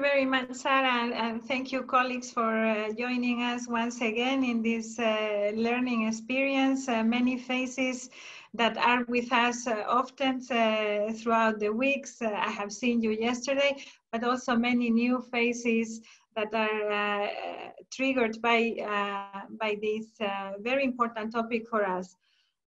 very much, Sarah, and thank you, colleagues, for joining us once again in this learning experience. Many faces that are with us often throughout the weeks. I have seen you yesterday, but also many new faces that are triggered by this very important topic for us.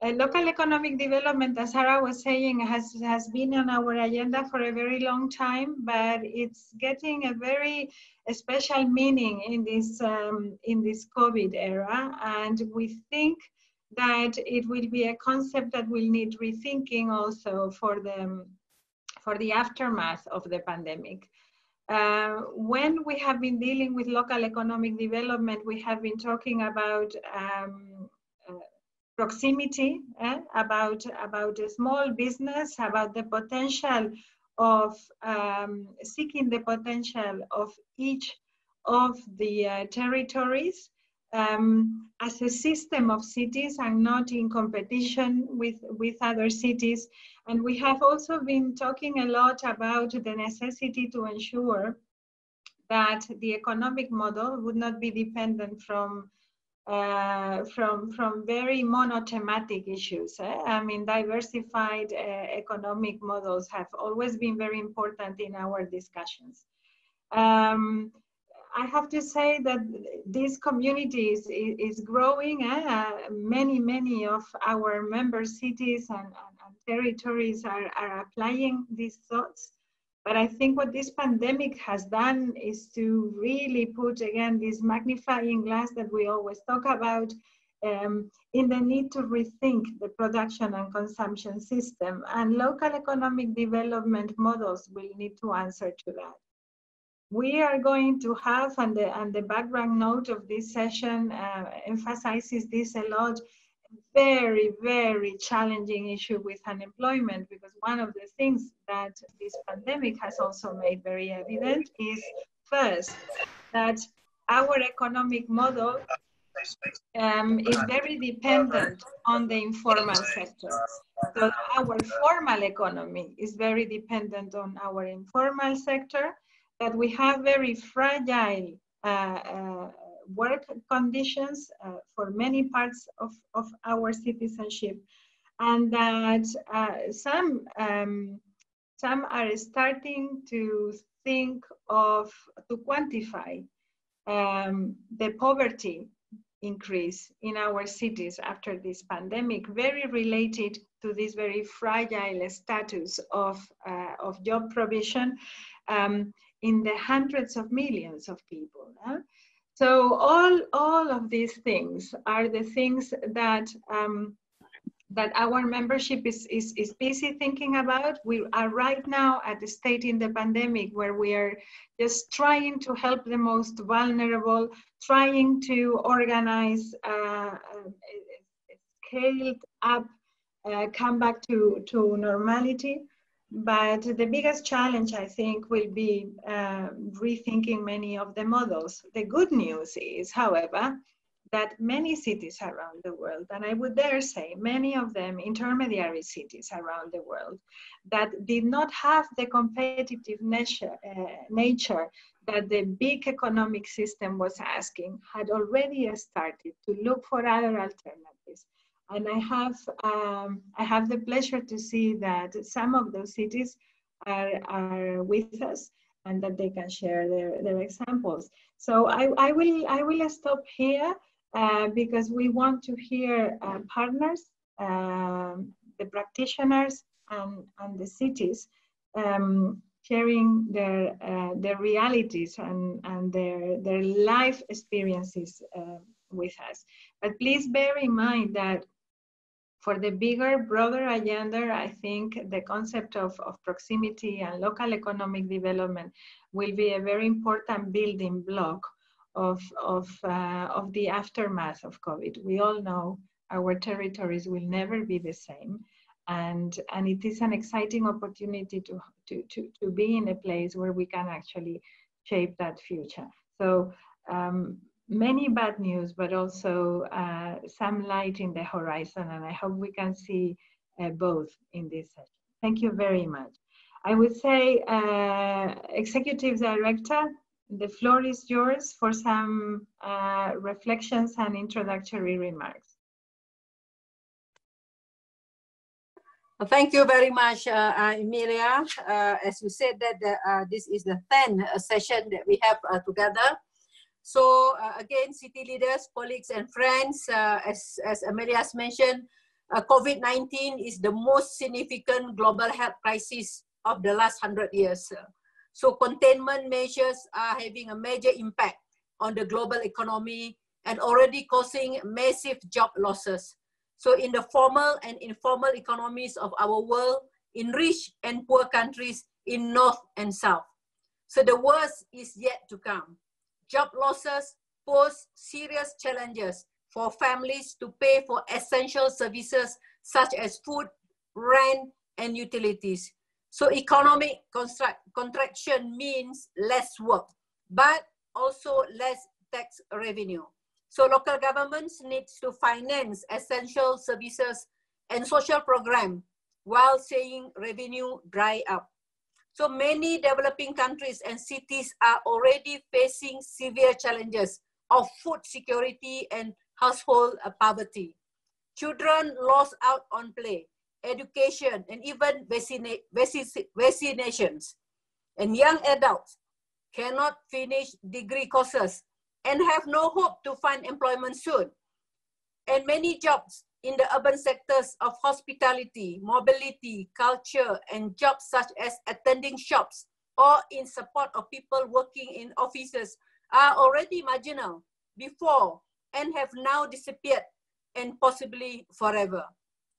Local economic development, as Sarah was saying, has been on our agenda for a very long time, but it's getting a very special meaning in this COVID era, and we think that it will be a concept that will need rethinking also for the aftermath of the pandemic. When we have been dealing with local economic development, we have been talking about proximity, about a small business, about the potential of seeking the potential of each of the territories as a system of cities and not in competition with other cities. And we have also been talking a lot about the necessity to ensure that the economic model would not be dependent from very monothematic issues. I mean, diversified economic models have always been very important in our discussions. I have to say that this community is growing. Many of our member cities and territories are applying these thoughts. But I think what this pandemic has done is to really put, again, this magnifying glass that we always talk about in the need to rethink the production and consumption system. And local economic development models will need to answer to that. We are going to have, and the background note of this session emphasizes this a lot, very challenging issue with unemployment, because one of the things that this pandemic has also made very evident is, first, that our economic model is very dependent on the informal sector. So our formal economy is very dependent on our informal sector, that we have very fragile work conditions for many parts of our citizenship, and that some are starting to think of, to quantify the poverty increase in our cities after this pandemic, very related to this very fragile status of job provision in the hundreds of millions of people. So all of these things are the things that, that our membership is busy thinking about. We are right now at the state in the pandemic where we are just trying to help the most vulnerable, trying to organize scaled up, come back to normality. But the biggest challenge, I think, will be rethinking many of the models. The good news is, however, that many cities around the world, and I would dare say many of them intermediary cities around the world, that did not have the competitive nature that the big economic system was asking, had already started to look for other alternatives. And I have the pleasure to see that some of those cities are with us and that they can share their examples. So I will stop here because we want to hear partners, the practitioners and the cities sharing their realities and their life experiences with us. But please bear in mind that for the bigger, broader agenda, I think the concept of proximity and local economic development will be a very important building block of the aftermath of COVID. We all know our territories will never be the same. And it is an exciting opportunity to be in a place where we can actually shape that future. So many bad news, but also some light in the horizon, and I hope we can see both in this session. Thank you very much. I would say, Executive Director, the floor is yours for some reflections and introductory remarks. Thank you very much, Emilia. As you said, that this is the 10th session that we have together. So again, city leaders, colleagues, and friends, as Amelia's mentioned, COVID-19 is the most significant global health crisis of the last 100 years. So containment measures are having a major impact on the global economy and already causing massive job losses. So in the formal and informal economies of our world, in rich and poor countries, in north and south. So the worst is yet to come. Job losses pose serious challenges for families to pay for essential services such as food, rent, and utilities. So economic contraction means less work, but also less tax revenue. So local governments need to finance essential services and social programs while seeing revenue dry up. So many developing countries and cities are already facing severe challenges of food security and household poverty. Children lost out on play, education, and even vaccinations. And young adults cannot finish degree courses and have no hope to find employment soon. And many jobs in the urban sectors of hospitality, mobility, culture, and jobs such as attending shops or in support of people working in offices are already marginal before and have now disappeared and possibly forever.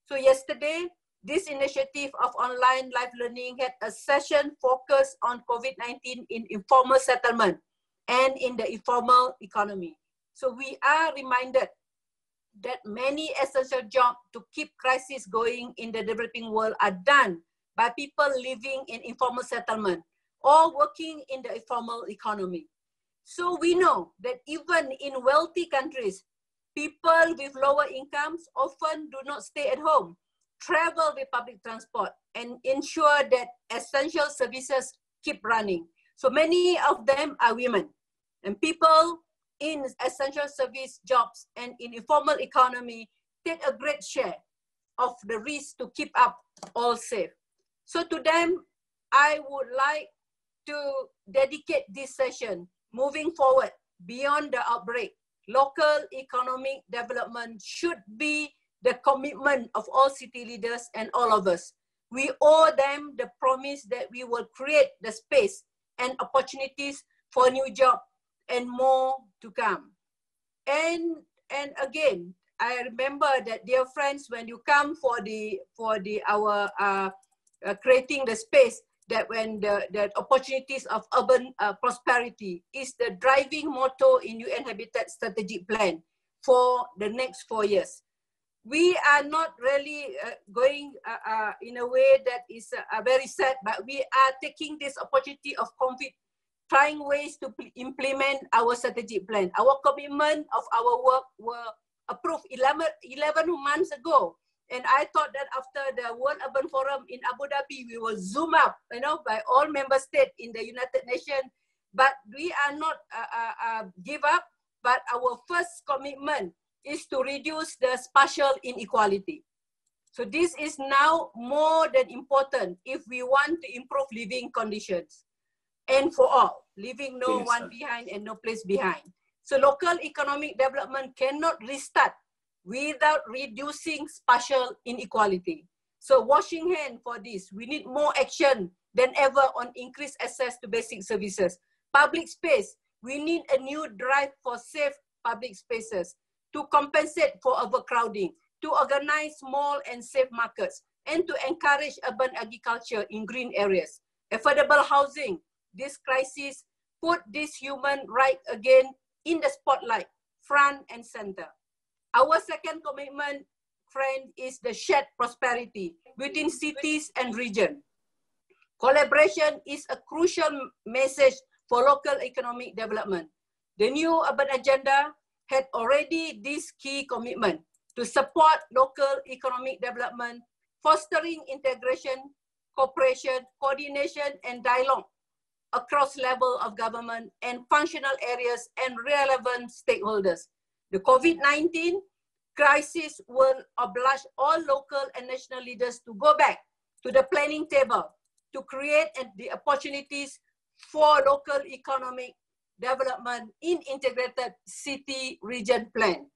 So yesterday, this initiative of online live learning had a session focused on COVID-19 in informal settlement and in the informal economy. So we are reminded that many essential jobs to keep crisis going in the developing world are done by people living in informal settlement or working in the informal economy. So we know that even in wealthy countries, people with lower incomes often do not stay at home, travel with public transport, and ensure that essential services keep running. So many of them are women and people in essential service jobs and in informal economy take a great share of the risk to keep up all safe. So to them, I would like to dedicate this session moving forward beyond the outbreak. Local economic development should be the commitment of all city leaders and all of us. We owe them the promise that we will create the space and opportunities for new jobs and more to come. And again, I remember that, dear friends, when you come for our creating the space, that when the opportunities of urban prosperity is the driving motto in UN Habitat strategic plan for the next 4 years. We are not really going in a way that is very sad, but we are taking this opportunity of COVID, trying ways to implement our strategic plan. Our commitment of our work were approved 11 months ago. And I thought that after the World Urban Forum in Abu Dhabi, we will zoom up, you know, by all member states in the United Nations. But we are not give up, but our first commitment is to reduce the spatial inequality. So this is now more than important if we want to improve living conditions. And for all, leaving no one behind and no place behind. So local economic development cannot restart without reducing spatial inequality. So washing hands for this, we need more action than ever on increased access to basic services. Public space, we need a new drive for safe public spaces to compensate for overcrowding, to organize small and safe markets, and to encourage urban agriculture in green areas. Affordable housing, this crisis put this human right again in the spotlight, front and center. Our second commitment, friend, is the shared prosperity within cities and regions. Collaboration is a crucial message for local economic development. The new urban agenda had already this key commitment to support local economic development, fostering integration cooperation, coordination, and dialogue across level of government and functional areas and relevant stakeholders. The COVID-19 crisis will oblige all local and national leaders to go back to the planning table to create the opportunities for local economic development in integrated city region plan.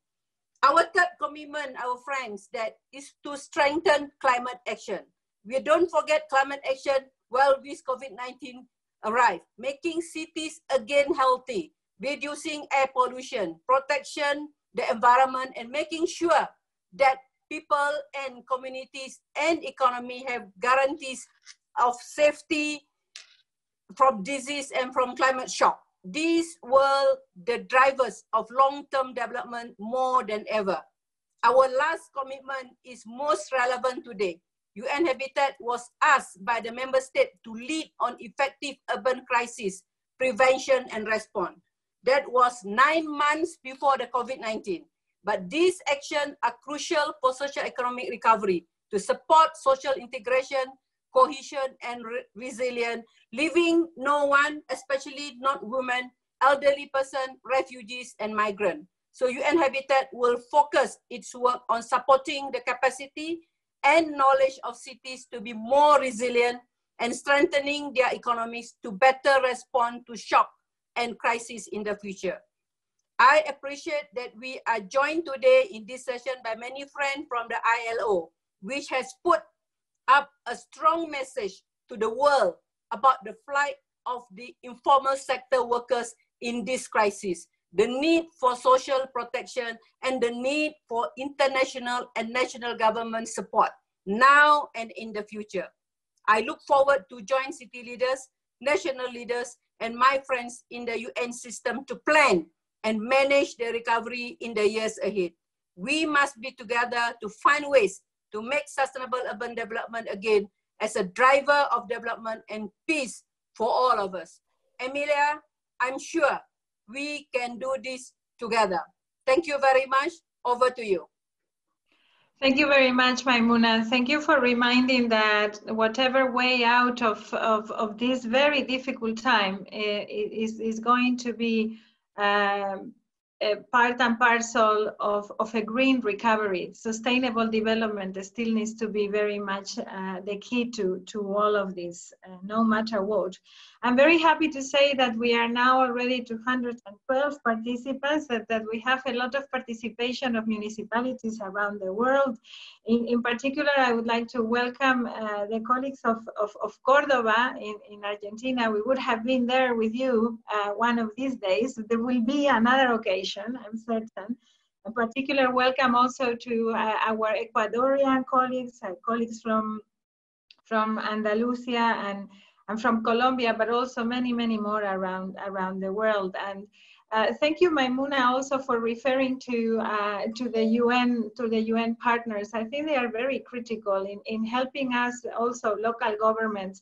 Our third commitment, our friends, that is to strengthen climate action. We don't forget climate action while this COVID-19 arrives, making cities again healthy, reducing air pollution, protection, the environment, and making sure that people and communities and economy have guarantees of safety from disease and from climate shock. These were the drivers of long-term development more than ever. Our last commitment is most relevant today. UN Habitat was asked by the member state to lead on effective urban crisis prevention and response. That was 9 months before the COVID-19. But these actions are crucial for socio-economic recovery to support social integration, cohesion, and resilience, leaving no one, especially not women, elderly person, refugees, and migrants. So UN Habitat will focus its work on supporting the capacity and knowledge of cities to be more resilient and strengthening their economies to better respond to shock and crisis in the future. I appreciate that we are joined today in this session by many friends from the ILO, which has put up a strong message to the world about the plight of the informal sector workers in this crisis, the need for social protection, and the need for international and national government support now and in the future. I look forward to join city leaders, national leaders, and my friends in the UN system to plan and manage the recovery in the years ahead. We must be together to find ways to make sustainable urban development again as a driver of development and peace for all of us. Emilia, I'm sure we can do this together. Thank you very much. Over to you. Thank you very much, Maimuna. Thank you for reminding that whatever way out of this very difficult time is going to be part and parcel of a green recovery. Sustainable development still needs to be very much the key to all of this, no matter what. I'm very happy to say that we are now already 212 participants, that we have a lot of participation of municipalities around the world. In particular, I would like to welcome the colleagues of Córdoba in Argentina. We would have been there with you one of these days. There will be another occasion, I'm certain. A particular welcome also to our Ecuadorian colleagues, colleagues from Andalusia and from Colombia, but also many, many more around the world. And thank you, Maimuna, also for referring to the UN partners. I think they are very critical in helping us, also local governments,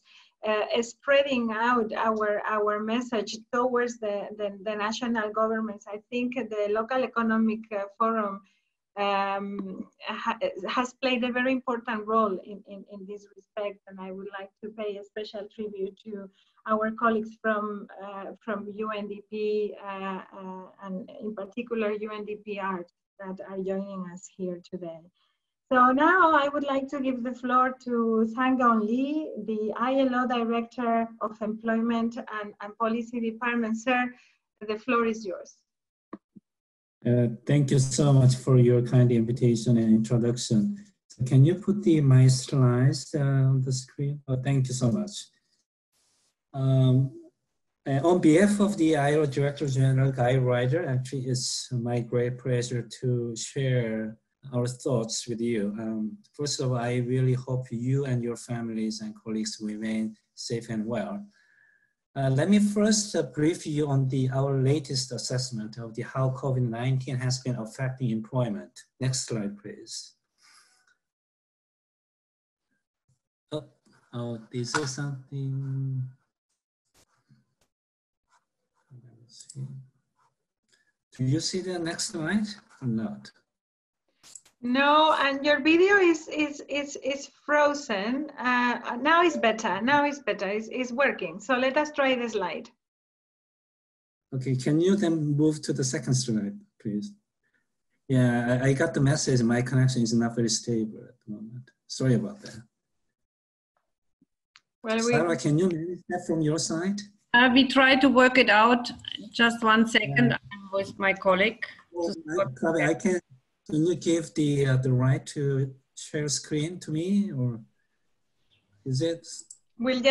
spreading out our message towards the national governments. I think the Local Economic Forum has played a very important role in this respect, and I would like to pay a special tribute to our colleagues from UNDP and in particular UNDP Art that are joining us here today. So now I would like to give the floor to Sangon Lee, the ILO Director of Employment and Policy Department. Sir, the floor is yours. Thank you so much for your kind invitation and introduction. So can you put my slides on the screen? Oh, thank you so much. On behalf of the ILO Director General Guy Ryder, actually it's my great pleasure to share our thoughts with you. First of all, I really hope you and your families and colleagues remain safe and well. Let me first brief you on our latest assessment of how COVID-19 has been affecting employment. Next slide, please. Oh, this is something. Let me see. Do you see the next slide or not? No, and your video is frozen. Now it's better. Now it's better. It's working. So let us try the slide. Okay, can you then move to the second slide, please? Yeah, I got the message. My connection is not very stable at the moment. Sorry about that. Well, Sarah, can you manage that from your side? We try to work it out. Just 1 second. I'm with my colleague. Well, I can. Can you give the right to share screen to me, or is it? We'll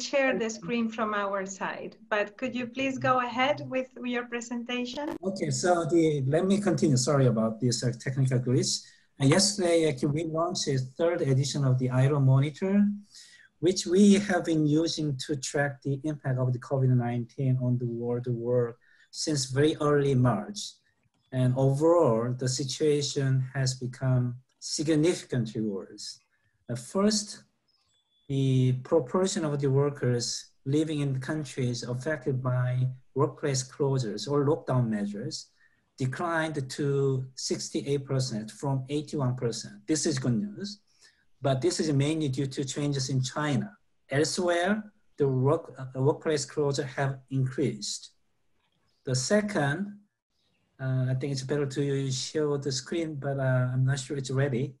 share the screen from our side. But could you please go ahead with your presentation? Okay, so let me continue. Sorry about this technical glitch. Yesterday, we launched the 3rd edition of the ILO Monitor, which we have been using to track the impact of the COVID-19 on the world since very early March. And overall, the situation has become significantly worse. First, the proportion of the workers living in countries affected by workplace closures or lockdown measures declined to 68% from 81%. This is good news, but this is mainly due to changes in China. Elsewhere, the workplace closures have increased. The second, I think it's better to show the screen, but I'm not sure it's ready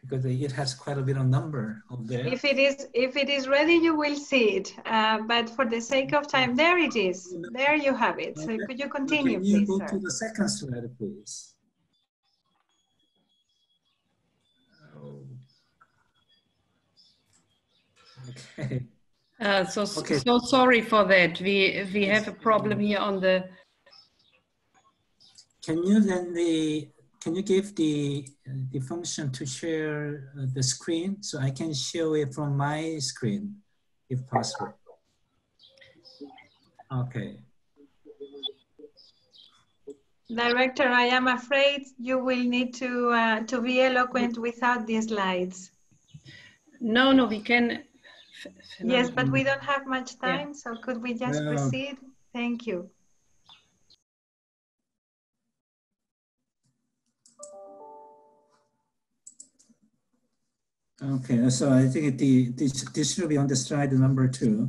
because it has quite a bit of number up there. If it is ready, you will see it. But for the sake of time, there it is. There you have it. So could you continue, please? Can you go to the second slide, please? Okay. So sorry for that. We have a problem here on the. Can you give the function to share the screen so I can show it from my screen, if possible? Okay. Director, I am afraid you will need to be eloquent without the slides. No, we can. Yes, but we don't have much time, so could we just proceed? Thank you. Okay, so I think this should be on the slide number 2.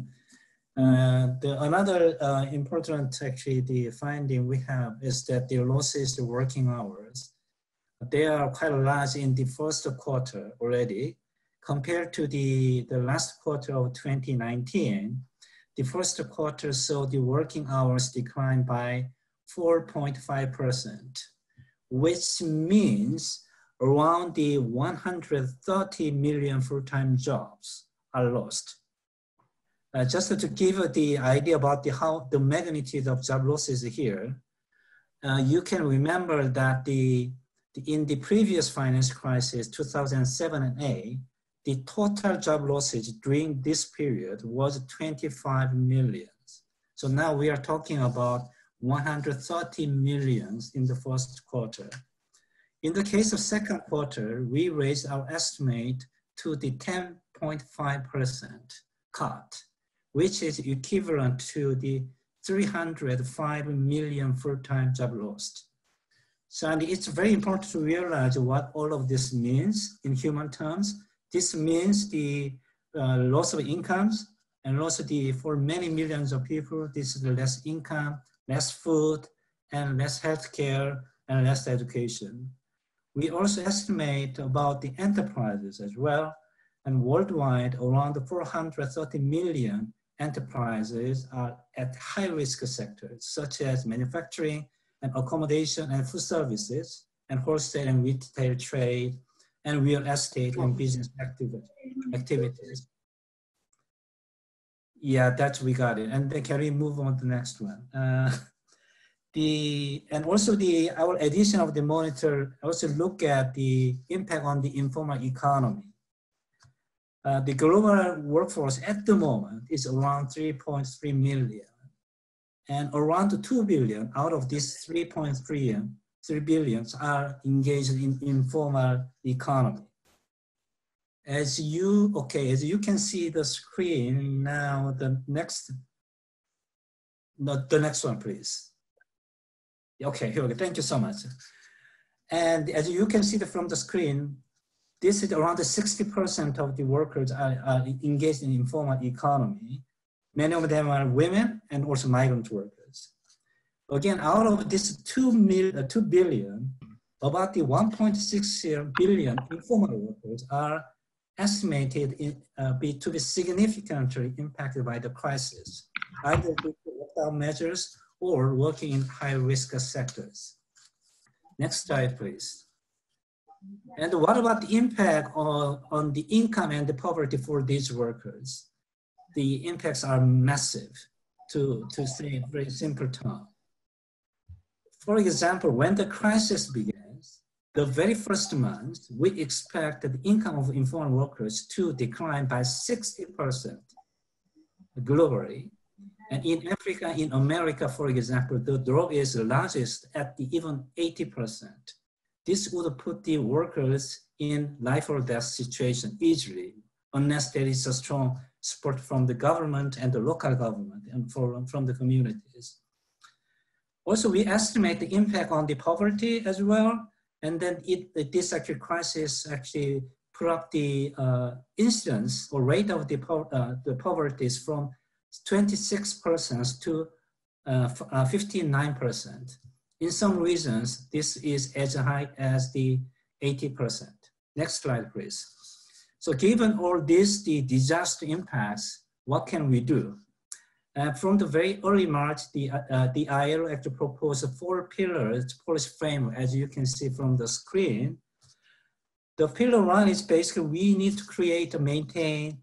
Another important the finding we have is that the losses to working hours, they are quite large in the first quarter already. Compared to the last quarter of 2019, the first quarter saw the working hours decline by 4.5%, which means around the 130 million full-time jobs are lost. Just to give you the idea about how the magnitude of job losses here, you can remember that in the previous financial crisis, 2007 and 2008, the total job losses during this period was 25 million. So now we are talking about 130 million in the first quarter. In the case of second quarter, we raised our estimate to the 10.5% cut, which is equivalent to the 305 million full-time job lost. So and it's very important to realize what all of this means in human terms. This means the loss of incomes, and also for many millions of people, this is the less income, less food, and less healthcare, and less education. We also estimate about the enterprises as well, and worldwide around 430 million enterprises are at high-risk sectors, such as manufacturing, and accommodation, and food services, and wholesale and retail trade, and real estate and business activities. Yeah, we got it. And then can we move on to the next one? Our edition of the monitor also look at the impact on the informal economy. The global workforce at the moment is around 3.3 million. And around 2 billion out of these 3 billion are engaged in informal economy. As you can see the screen now, the next one, please. Okay, here we go. Thank you so much. And as you can see from the screen, this is around 60% of the workers are engaged in informal economy. Many of them are women and also migrant workers. Again, out of this 2 billion, about the 1.6 billion informal workers are estimated to be significantly impacted by the crisis, either due to lockdown measures or working in high-risk sectors. Next slide, please. And what about the impact on the income and the poverty for these workers? The impacts are massive, to say in very simple terms. For example, when the crisis begins, the very first month, we expect the income of informal workers to decline by 60% globally. And in Africa, in America, for example, the drop is the largest at the even 80%. This would put the workers in life or death situation easily, unless there is a strong support from the government and the local government and from the communities. Also, we estimate the impact on the poverty as well. And then this actual crisis actually put up the incidence or rate of the poverty from 26% to 59%. In some regions, this is as high as the 80%. Next slide, please. So given all this, the disaster impacts, what can we do? From the very early March, the ILO actually proposed 4 pillars policy framework, as you can see from the screen. The pillar 1 is basically we need to create and maintain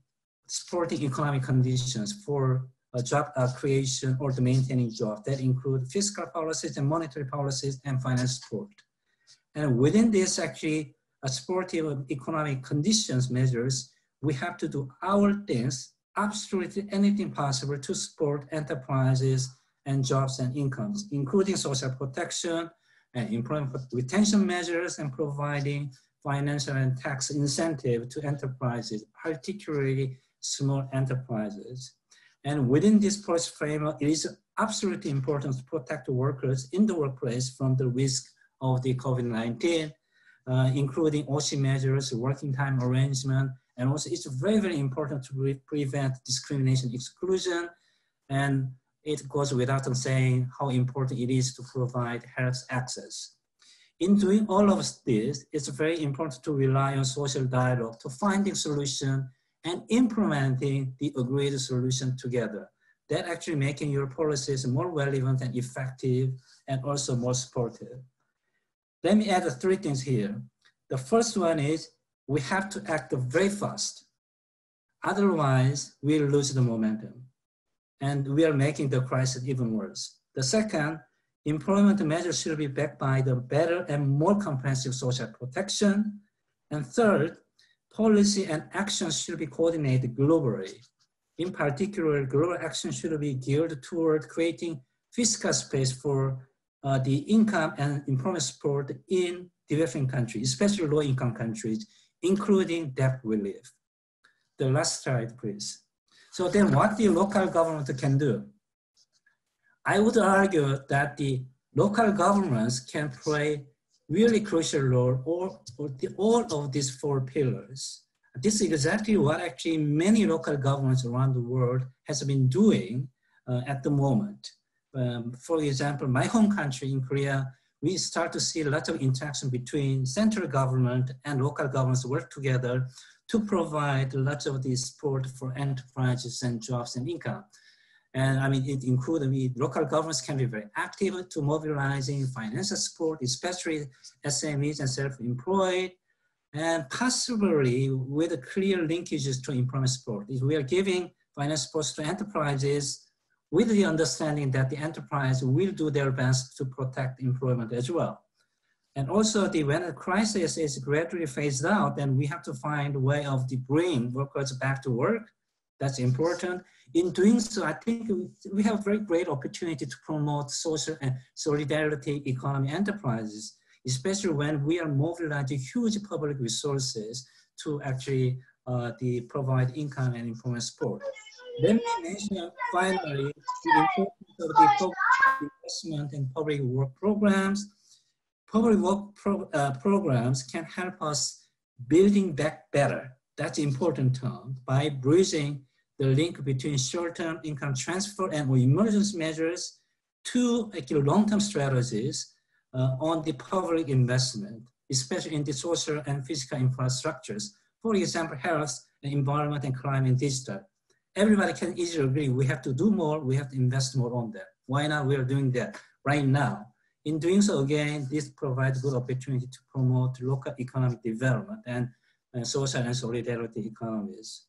supporting economic conditions for job creation or the maintaining jobs that include fiscal policies and monetary policies and finance support. And within this actually supportive economic conditions measures, we have to do our things, absolutely anything possible to support enterprises and jobs and incomes, including social protection and employment retention measures and providing financial and tax incentive to enterprises, particularly small enterprises. And within this policy framework, it is absolutely important to protect workers in the workplace from the risk of the COVID-19, including OSHA measures, working time arrangement, and also it's very, very important to prevent discrimination, exclusion, and it goes without saying how important it is to provide health access. In doing all of this, it's very important to rely on social dialogue to finding solution and implementing the agreed solution together. That actually making your policies more relevant and effective and also more supportive. Let me add 3 things here. The first one is we have to act very fast. Otherwise, we lose the momentum and we are making the crisis even worse. The second, employment measures should be backed by the better and more comprehensive social protection. And third, policy and actions should be coordinated globally. In particular, global action should be geared toward creating fiscal space for the income and employment support in developing countries, especially low-income countries, including debt relief. The last slide, please. So then what the local government can do? I would argue that the local governments can play really crucial role all of these 4 pillars. This is exactly what actually many local governments around the world has been doing at the moment. For example, my home country in Korea, we start to see a lot of interaction between central government and local governments work together to provide lots of the support for enterprises and jobs and income. And I mean, it includes, local governments can be very active to mobilizing financial support, especially SMEs and self-employed, and possibly with a clear linkages to employment support. If we are giving finance support to enterprises with the understanding that the enterprise will do their best to protect employment as well. And also when a crisis is gradually phased out, then we have to find a way of bringing workers back to work. That's important. In doing so, I think we have a very great opportunity to promote social and solidarity economy enterprises, especially when we are mobilizing huge public resources to actually provide income and employment support. Let me mention finally the importance of the investment in public work programs. Public work programs can help us building back better. That's an important term, by bridging the link between short-term income transfer and emergency measures to long-term strategies on the public investment, especially in the social and physical infrastructures. For example, health, environment, and climate, and digital. Everybody can easily agree we have to do more, we have to invest more on that. Why not? We are doing that right now. In doing so, again, this provides good opportunity to promote local economic development and social and solidarity economies.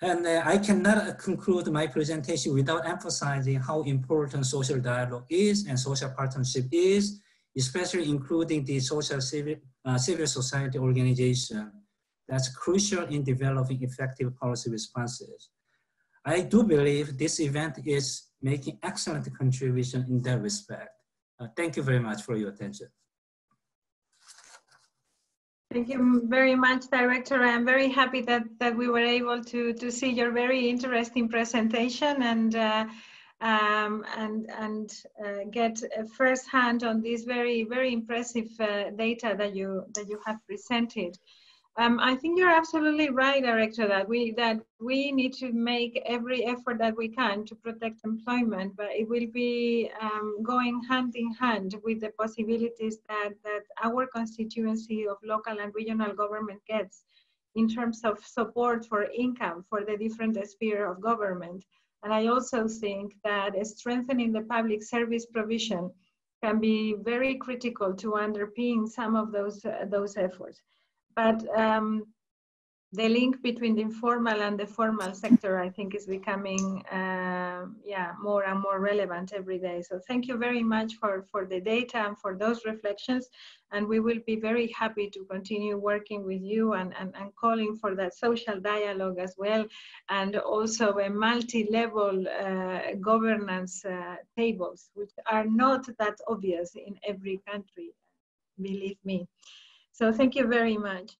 And I cannot conclude my presentation without emphasizing how important social dialogue is and social partnership is, especially including the social civil society organization. That's crucial in developing effective policy responses. I do believe this event is making excellent contribution in that respect. Thank you very much for your attention. Thank you very much, Director. I'm very happy that we were able to see your very interesting presentation and get a first hand on this very, very impressive data that you have presented. I think you're absolutely right, Director, that we need to make every effort that we can to protect employment, but it will be going hand in hand with the possibilities that our constituency of local and regional government gets in terms of support for income for the different sphere of government. And I also think that strengthening the public service provision can be very critical to underpin some of those efforts. But the link between the informal and the formal sector, I think, is becoming more and more relevant every day. So thank you very much for the data and for those reflections. And we will be very happy to continue working with you and calling for that social dialogue as well, and also a multi-level governance tables, which are not that obvious in every country, believe me. So thank you very much.